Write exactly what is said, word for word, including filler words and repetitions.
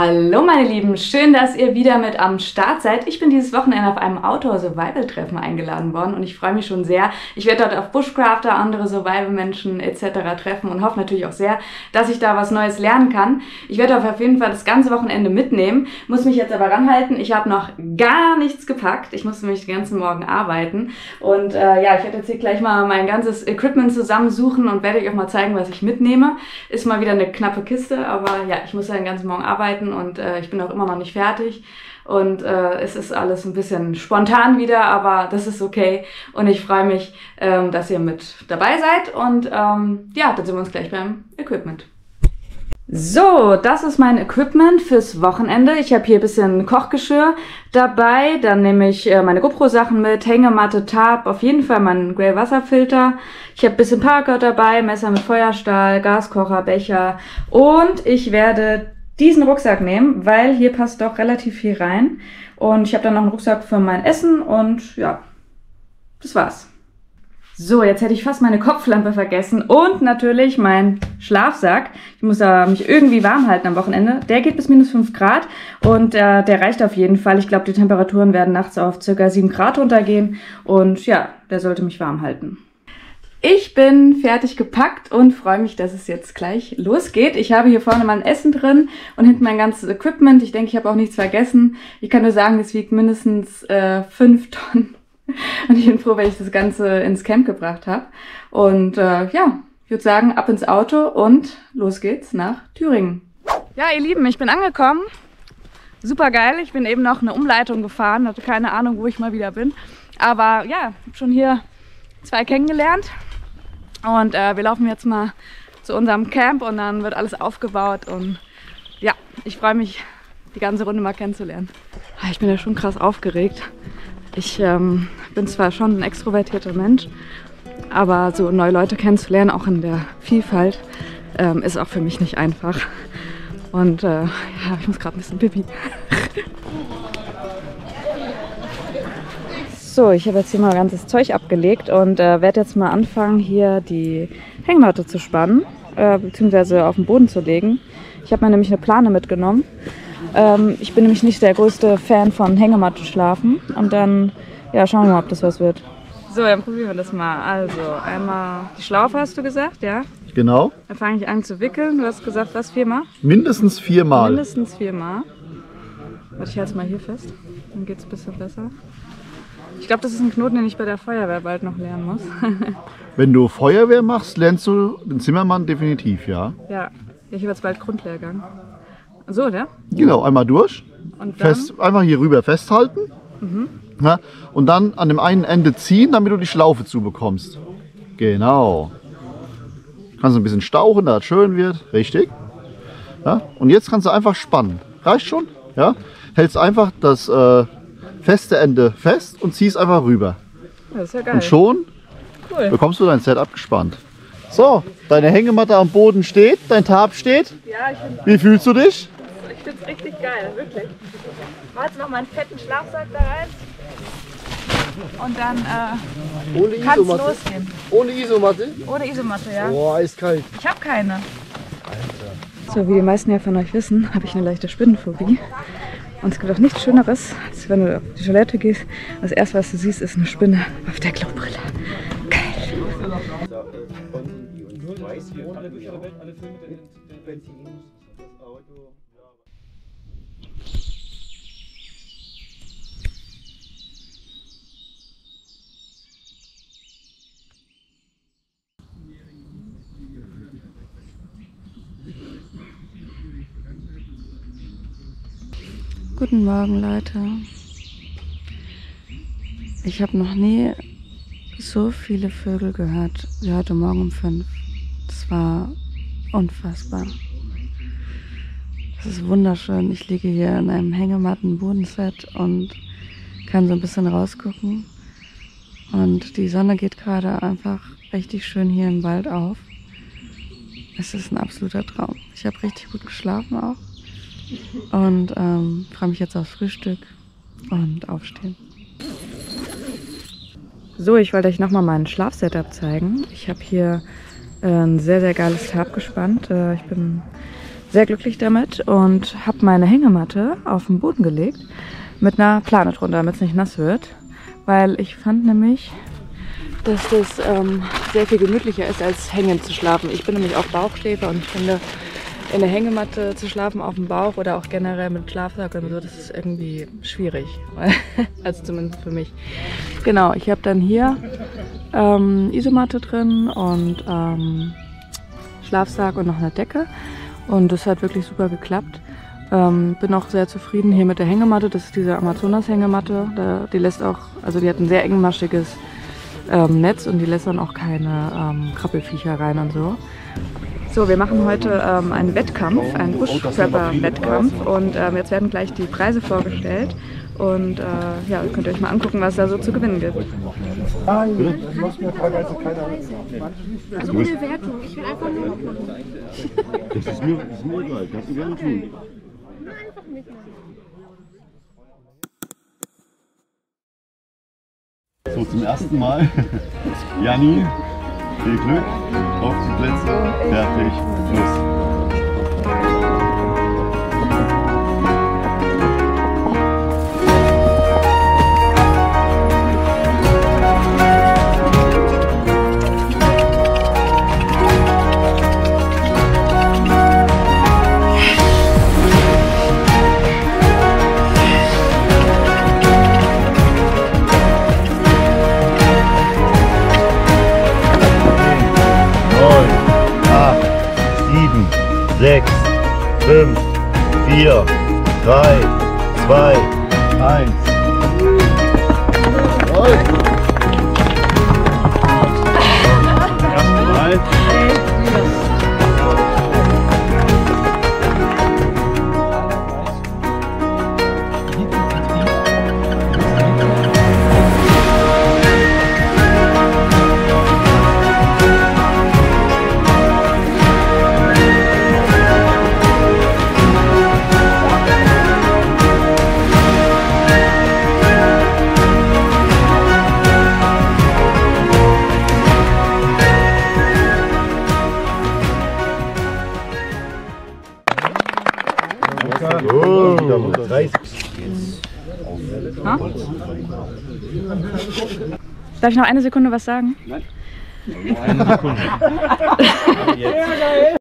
Hallo meine Lieben, schön, dass ihr wieder mit am Start seid. Ich bin dieses Wochenende auf einem Outdoor-Survival-Treffen eingeladen worden und ich freue mich schon sehr. Ich werde dort auf Bushcrafter, andere Survival-Menschen et cetera treffen und hoffe natürlich auch sehr, dass ich da was Neues lernen kann. Ich werde auf jeden Fall das ganze Wochenende mitnehmen, muss mich jetzt aber ranhalten. Ich habe noch gar nichts gepackt, ich musste mich den ganzen Morgen arbeiten. Und äh, ja, ich werde jetzt hier gleich mal mein ganzes Equipment zusammensuchen und werde euch auch mal zeigen, was ich mitnehme. Ist mal wieder eine knappe Kiste, aber ja, ich muss ja den ganzen Morgen arbeiten. Und äh, ich bin auch immer noch nicht fertig und äh, es ist alles ein bisschen spontan wieder, aber das ist okay und ich freue mich, ähm, dass ihr mit dabei seid und ähm, ja, dann sehen wir uns gleich beim Equipment. So, das ist mein Equipment fürs Wochenende. Ich habe hier ein bisschen Kochgeschirr dabei, dann nehme ich äh, meine GoPro-Sachen mit, Hängematte, Tarp, auf jeden Fall meinen Grey Wasserfilter. Ich habe ein bisschen Parker dabei, Messer mit Feuerstahl, Gaskocher, Becher und ich werde diesen Rucksack nehmen, weil hier passt doch relativ viel rein. Und ich habe dann noch einen Rucksack für mein Essen und ja, das war's. So, jetzt hätte ich fast meine Kopflampe vergessen und natürlich meinen Schlafsack. Ich muss da mich irgendwie warm halten am Wochenende. Der geht bis minus fünf Grad und äh, der reicht auf jeden Fall. Ich glaube, die Temperaturen werden nachts auf ca. sieben Grad runtergehen und ja, der sollte mich warm halten. Ich bin fertig gepackt und freue mich, dass es jetzt gleich losgeht. Ich habe hier vorne mein Essen drin und hinten mein ganzes Equipment. Ich denke, ich habe auch nichts vergessen. Ich kann nur sagen, es wiegt mindestens äh, fünf Tonnen. Und ich bin froh, wenn ich das Ganze ins Camp gebracht habe. Und äh, ja, ich würde sagen, ab ins Auto und los geht's nach Thüringen. Ja, ihr Lieben, ich bin angekommen. Super geil. Ich bin eben noch eine Umleitung gefahren, hatte keine Ahnung, wo ich mal wieder bin. Aber ja, ich habe schon hier zwei kennengelernt. Und äh, wir laufen jetzt mal zu unserem Camp und dann wird alles aufgebaut und ja, ich freue mich, die ganze Runde mal kennenzulernen. Ich bin ja schon krass aufgeregt. Ich ähm, bin zwar schon ein extrovertierter Mensch, aber so neue Leute kennenzulernen, auch in der Vielfalt, ähm, ist auch für mich nicht einfach. Und äh, ja, ich muss gerade ein bisschen pipi. So, ich habe jetzt hier mal ganzes Zeug abgelegt und äh, werde jetzt mal anfangen, hier die Hängematte zu spannen, äh, beziehungsweise auf den Boden zu legen. Ich habe mir nämlich eine Plane mitgenommen. Ähm, ich bin nämlich nicht der größte Fan von Hängematte schlafen und dann ja, schauen wir mal, ob das was wird. So, dann probieren wir das mal. Also, einmal die Schlaufe hast du gesagt, ja? Genau. Dann fange ich an zu wickeln. Du hast gesagt, was, viermal? Mindestens viermal. Mindestens viermal. Warte, ich halte es mal hier fest, dann geht es ein bisschen besser. Ich glaube, das ist ein Knoten, den ich bei der Feuerwehr bald noch lernen muss. Wenn du Feuerwehr machst, lernst du den Zimmermann definitiv, ja? Ja, ich habe jetzt bald Grundlehrgang. So, oder? Genau, einmal durch, und dann? Fest, einfach hier rüber festhalten, mhm. Ja, und dann an dem einen Ende ziehen, damit du die Schlaufe zubekommst. Genau. Kannst du ein bisschen stauchen, damit es schön wird, richtig. Ja, und jetzt kannst du einfach spannen. Reicht schon, ja? Hältst einfach das Äh, feste Ende fest und ziehst einfach rüber. Das ist ja geil. Und schon cool. Bekommst du dein Setup gespannt. So, deine Hängematte am Boden steht, dein Tarp steht. Ja, ich find's. Wie fühlst du dich? Ich finde es richtig geil, wirklich. Ich mache jetzt noch meinen fetten Schlafsack da rein und dann äh, kann es losgehen. Ohne Isomatte? Ohne Isomatte, ja. Boah, eiskalt. Ich habe keine. Alter. So, wie die meisten ja von euch wissen, habe ich eine leichte Spinnenphobie. Und es gibt auch nichts Schöneres, als wenn du auf die Toilette gehst. Das erste, was du siehst, ist eine Spinne auf der Klobrille. Geil! Guten Morgen, Leute. Ich habe noch nie so viele Vögel gehört wie heute Morgen um fünf. Das war unfassbar. Es ist wunderschön. Ich liege hier in einem hängematten Bodenset und kann so ein bisschen rausgucken. Und die Sonne geht gerade einfach richtig schön hier im Wald auf. Es ist ein absoluter Traum. Ich habe richtig gut geschlafen auch. Und ähm, freue mich jetzt aufs Frühstück und aufstehen. So, ich wollte euch nochmal meinen Schlafsetup zeigen. Ich habe hier äh, ein sehr, sehr geiles Tarp gespannt. Äh, ich bin sehr glücklich damit und habe meine Hängematte auf den Boden gelegt mit einer Plane drunter, damit es nicht nass wird, weil ich fand nämlich, dass das ähm, sehr viel gemütlicher ist, als hängend zu schlafen. Ich bin nämlich auch Bauchschläfer und ich finde, in der Hängematte zu schlafen auf dem Bauch oder auch generell mit Schlafsack und so, das ist irgendwie schwierig. Also zumindest für mich. Genau, ich habe dann hier ähm, Isomatte drin und ähm, Schlafsack und noch eine Decke. Und das hat wirklich super geklappt. Ähm, bin auch sehr zufrieden hier mit der Hängematte. Das ist diese Amazonas-Hängematte. Die lässt auch, also die hat ein sehr engmaschiges ähm, Netz und die lässt dann auch keine ähm, Krabbelviecher rein und so. So, wir machen heute ähm, einen Wettkampf, einen Bushcrapper-Wettkampf und ähm, jetzt werden gleich die Preise vorgestellt und äh, ja, könnt ihr euch mal angucken, was da so zu gewinnen gibt. Also ohne Wertung, ich will einfach nur mitmachen. Das ist mir, das ist mir egal, kannst du gerne tun. Nur einfach mitmachen. So, zum ersten Mal, Janni. Viel Glück, auf die Plätze, fertig, los! sechs, fünf, vier, drei, zwei, eins. Erstmal. Darf ich noch eine Sekunde was sagen? Nein. Eine Sekunde.